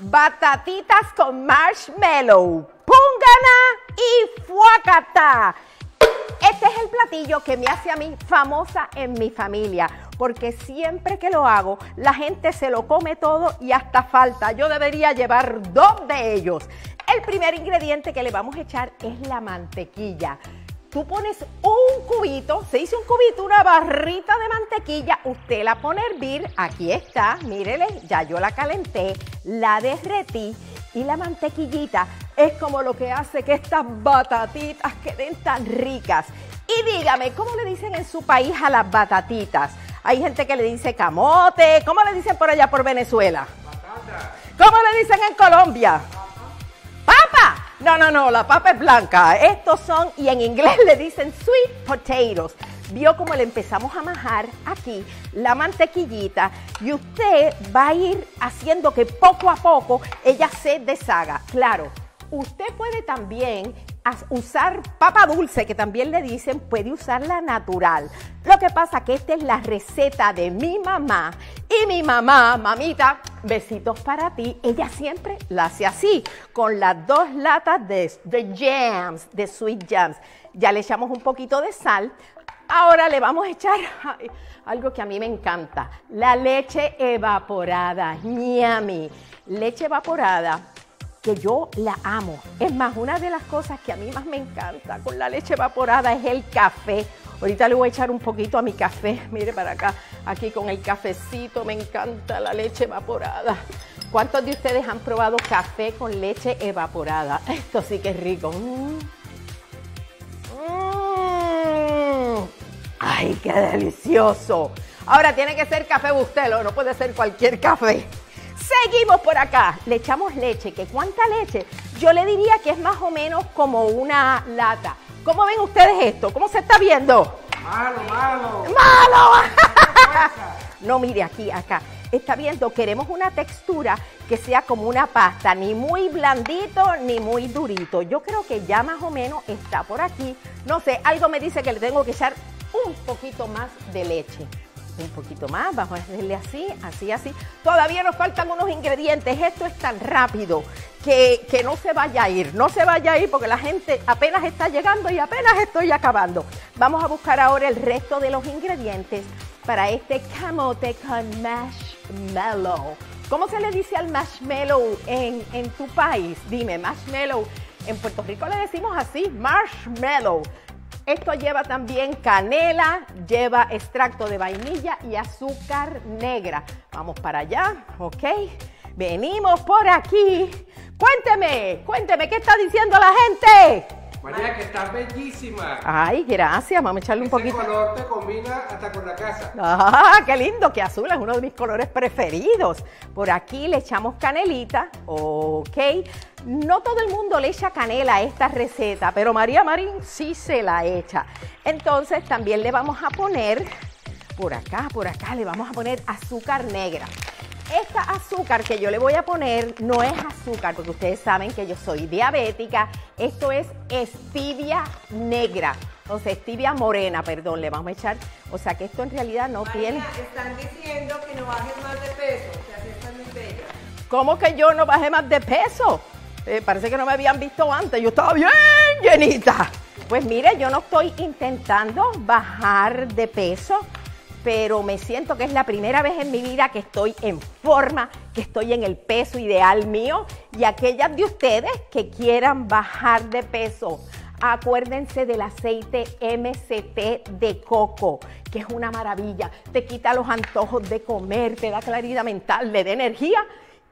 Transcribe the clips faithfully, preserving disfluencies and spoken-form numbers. batatitas con marshmallow, pungana y fuacata. Este es el platillo que me hace a mí famosa en mi familia, porque siempre que lo hago, la gente se lo come todo y hasta falta. Yo debería llevar dos de ellos. El primer ingrediente que le vamos a echar es la mantequilla. Tú pones un cubito, se dice un cubito, una barrita de mantequilla, usted la pone a hervir, aquí está, mírele, ya yo la calenté, la derretí y la mantequillita es como lo que hace que estas batatitas queden tan ricas. Y dígame, ¿cómo le dicen en su país a las batatitas? Hay gente que le dice camote, ¿cómo le dicen por allá por Venezuela? Batata. ¿Cómo le dicen en Colombia? ¡Papa! No, no, no, la papa es blanca. Estos son, y en inglés le dicen sweet potatoes. Vio cómo le empezamos a majar aquí la mantequillita y usted va a ir haciendo que poco a poco ella se deshaga. Claro, usted puede también usar papa dulce, que también le dicen, puede usarla natural. Lo que pasa que esta es la receta de mi mamá. Y mi mamá, mamita, besitos para ti, ella siempre la hace así, con las dos latas de, de jams, de sweet jams. Ya le echamos un poquito de sal. Ahora le vamos a echar algo que a mí me encanta, la leche evaporada, ñami. Leche evaporada, que yo la amo. Es más, una de las cosas que a mí más me encanta con la leche evaporada es el café. Ahorita le voy a echar un poquito a mi café. Mire para acá, aquí con el cafecito. Me encanta la leche evaporada. ¿Cuántos de ustedes han probado café con leche evaporada? Esto sí que es rico. Mm. Mm. ¡Ay, qué delicioso! Ahora tiene que ser café Bustelo, no puede ser cualquier café. Seguimos por acá, le echamos leche, que ¿cuánta leche? Yo le diría que es más o menos como una lata. ¿Cómo ven ustedes esto? ¿Cómo se está viendo? Malo, malo. ¡Malo! No, mire, aquí, acá. Está viendo, queremos una textura que sea como una pasta, ni muy blandito ni muy durito. Yo creo que ya más o menos está por aquí. No sé, algo me dice que le tengo que echar un poquito más de leche. Un poquito más, vamos a hacerle así, así, así. Todavía nos faltan unos ingredientes. Esto es tan rápido que, que no se vaya a ir, no se vaya a ir porque la gente apenas está llegando y apenas estoy acabando. Vamos a buscar ahora el resto de los ingredientes para este camote con marshmallow. ¿Cómo se le dice al marshmallow en, en tu país? Dime, marshmallow. En Puerto Rico le decimos así, marshmallow. Esto lleva también canela, lleva extracto de vainilla y azúcar negra. Vamos para allá, ¿ok? Venimos por aquí. Cuénteme, cuénteme, ¿qué está diciendo la gente? María, que está bellísima. Ay, gracias, vamos a echarle un poquito. Ese color te combina hasta con la casa. Ah, qué lindo, que azul es uno de mis colores preferidos. Por aquí le echamos canelita, ok. No todo el mundo le echa canela a esta receta, pero María Marín sí se la echa. Entonces también le vamos a poner, por acá, por acá, le vamos a poner azúcar negra. Esta azúcar que yo le voy a poner no es azúcar, porque ustedes saben que yo soy diabética. Esto es stevia negra, o sea, stevia morena, perdón, le vamos a echar. O sea, que esto en realidad no María, tiene... están diciendo que no bajes más de peso, que así estás muy bella. ¿Cómo que yo no bajé más de peso? Eh, parece que no me habían visto antes, yo estaba bien llenita. Pues mire, yo no estoy intentando bajar de peso, pero me siento que es la primera vez en mi vida que estoy en forma, que estoy en el peso ideal mío. Y aquellas de ustedes que quieran bajar de peso, acuérdense del aceite M C T de coco, que es una maravilla. Te quita los antojos de comer, te da claridad mental, le da energía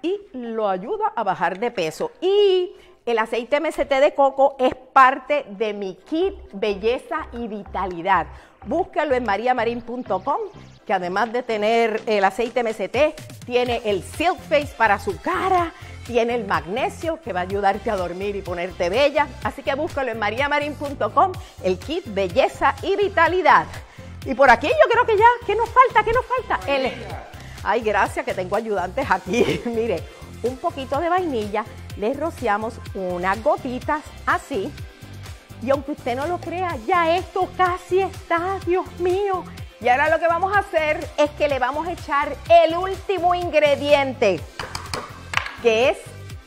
y lo ayuda a bajar de peso. Y el aceite M C T de coco es parte de mi kit Belleza y Vitalidad. Búsquelo en maría marín punto com, que además de tener el aceite M C T, tiene el Silk Face para su cara, tiene el magnesio que va a ayudarte a dormir y ponerte bella. Así que búscalo en maría marín punto com, el kit Belleza y Vitalidad. Y por aquí yo creo que ya, ¿qué nos falta? ¿Qué nos falta? El, ay, gracias que tengo ayudantes aquí. Mire, un poquito de vainilla. Les rociamos unas gotitas así, y aunque usted no lo crea, ya esto casi está, Dios mío. Y ahora lo que vamos a hacer es que le vamos a echar el último ingrediente. que es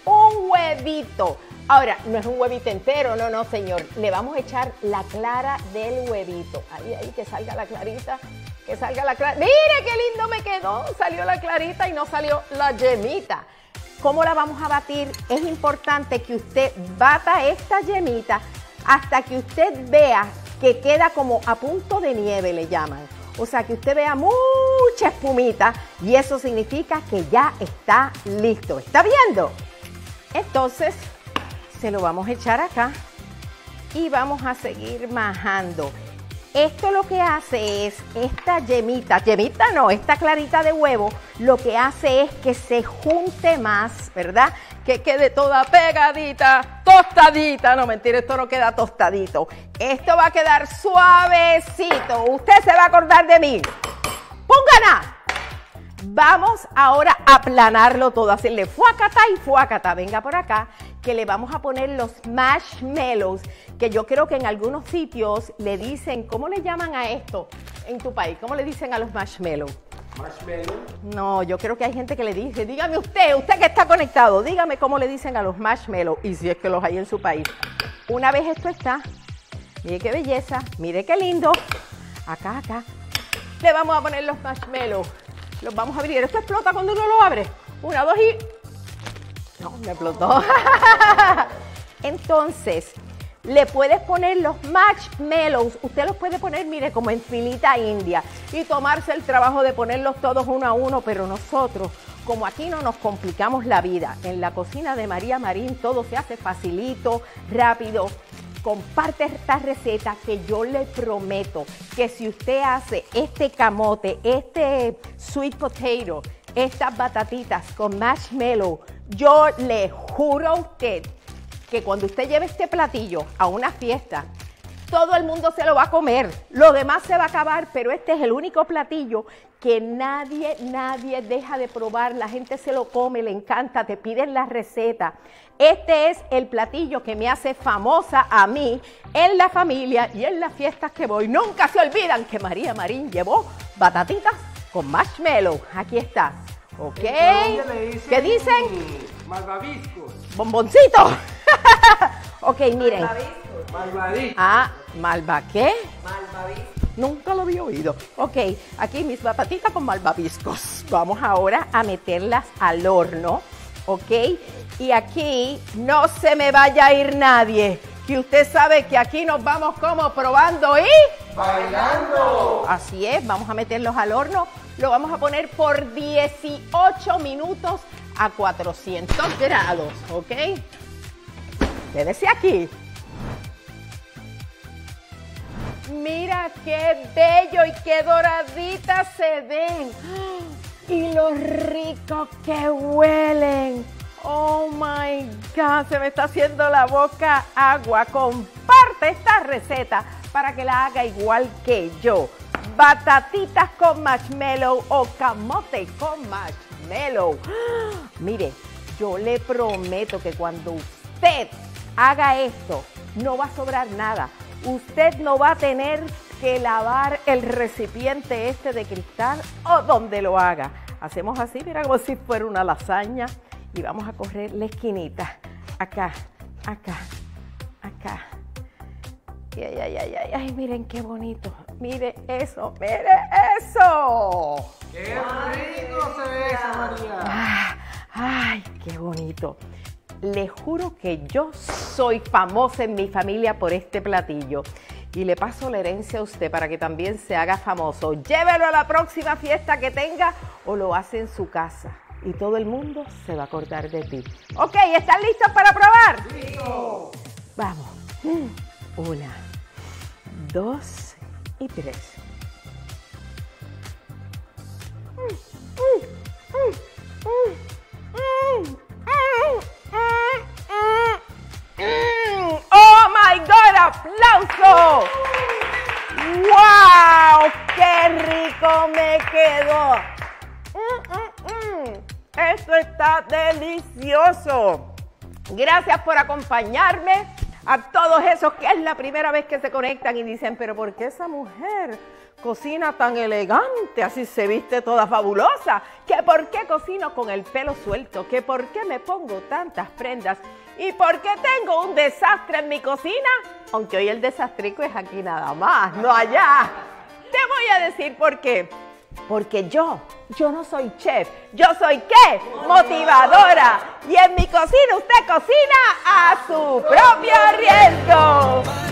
un huevito. Ahora, no es un huevito entero, no, no, señor. Le vamos a echar la clara del huevito. Ahí, ahí, que salga la clarita, que salga la clara. ¡Mire qué lindo me quedó! Salió la clarita y no salió la yemita. ¿Cómo la vamos a batir? Es importante que usted bata esta yemita hasta que usted vea que queda como a punto de nieve, le llaman. O sea, que usted vea mucha espumita y eso significa que ya está listo. ¿Está viendo? Entonces, se lo vamos a echar acá y vamos a seguir majando. Esto lo que hace es, esta yemita, yemita no, esta clarita de huevo, lo que hace es que se junte más, ¿verdad? Que quede toda pegadita, tostadita. No, mentira, esto no queda tostadito. Esto va a quedar suavecito. Usted se va a acordar de mí. ¡Póngala! Vamos ahora a aplanarlo todo, hacerle fuacata y fuacata. Venga por acá, que le vamos a poner los marshmallows, que yo creo que en algunos sitios le dicen, ¿cómo le llaman a esto en tu país? ¿Cómo le dicen a los marshmallows? ¿Marshmallow? No, yo creo que hay gente que le dice, dígame usted, usted que está conectado, dígame cómo le dicen a los marshmallows, y si es que los hay en su país. Una vez esto está, mire qué belleza, mire qué lindo, acá, acá, le vamos a poner los marshmallows, los vamos a abrir. Esto explota cuando uno lo abre, una, dos y... No, me explotó. Entonces, le puedes poner los marshmallows. Usted los puede poner, mire, como en filita india y tomarse el trabajo de ponerlos todos uno a uno, pero nosotros, como aquí no nos complicamos la vida, en la cocina de María Marín todo se hace facilito, rápido. Comparte esta receta que yo le prometo que si usted hace este camote, este sweet potato, estas batatitas con marshmallow, yo le juro a usted que cuando usted lleve este platillo a una fiesta, todo el mundo se lo va a comer, lo demás se va a acabar, pero este es el único platillo que nadie, nadie deja de probar, la gente se lo come, le encanta, te piden la receta. Este es el platillo que me hace famosa a mí, en la familia y en las fiestas que voy. Nunca se olvidan que María Marín llevó batatitas con marshmallow. Aquí está, ¿ok? Dicen, ¿qué dicen? Malvaviscos. Bomboncitos. Ok, miren. Malvaviscos. Malvaviscos. Ah, ¿malva qué? Malvaviscos. Nunca lo había oído. Ok, aquí mis batatitas con malvaviscos. Vamos ahora a meterlas al horno, ¿ok? Y aquí no se me vaya a ir nadie. Y usted sabe que aquí nos vamos como probando y... ¡bailando! Así es, vamos a meterlos al horno. Lo vamos a poner por dieciocho minutos a cuatrocientos grados, ¿ok? Quédese aquí. Mira qué bello y qué doraditas se ven. Y lo rico que huelen. Oh my God, se me está haciendo la boca agua. Comparte esta receta para que la haga igual que yo. Batatitas con marshmallow o camote con marshmallow. ¡Ah! Mire, yo le prometo que cuando usted haga esto, no va a sobrar nada. Usted no va a tener que lavar el recipiente este de cristal o donde lo haga. Hacemos así, mira, como si fuera una lasaña. Y vamos a correr la esquinita, acá, acá, acá. Y ay, ay, ay, ay, ay, miren qué bonito. Mire eso, mire eso. ¡Qué rico se ve eso, María! Ah, ¡ay, qué bonito! Le juro que yo soy famosa en mi familia por este platillo. Y le paso la herencia a usted para que también se haga famoso. Llévelo a la próxima fiesta que tenga o lo hace en su casa. Y todo el mundo se va a acordar de ti. Ok, ¿están listos para probar? ¡Sí! Vamos. Una, dos y tres. ¡Oh, my God! ¡Aplauso! ¡Wow! ¡Qué rico me quedó! Esto está delicioso. Gracias por acompañarme. A todos esos que es la primera vez que se conectan y dicen, pero ¿por qué esa mujer Cocina tan elegante, así se viste toda fabulosa. ¿Que por qué cocino con el pelo suelto? ¿Que por qué me pongo tantas prendas? ¿Y por qué tengo un desastre en mi cocina? Aunque hoy el desastrico es aquí nada más, no allá. Te voy a decir por qué. Porque yo, yo no soy chef. ¿Yo soy qué? Motivadora. Y en mi cocina usted cocina a su propio riesgo.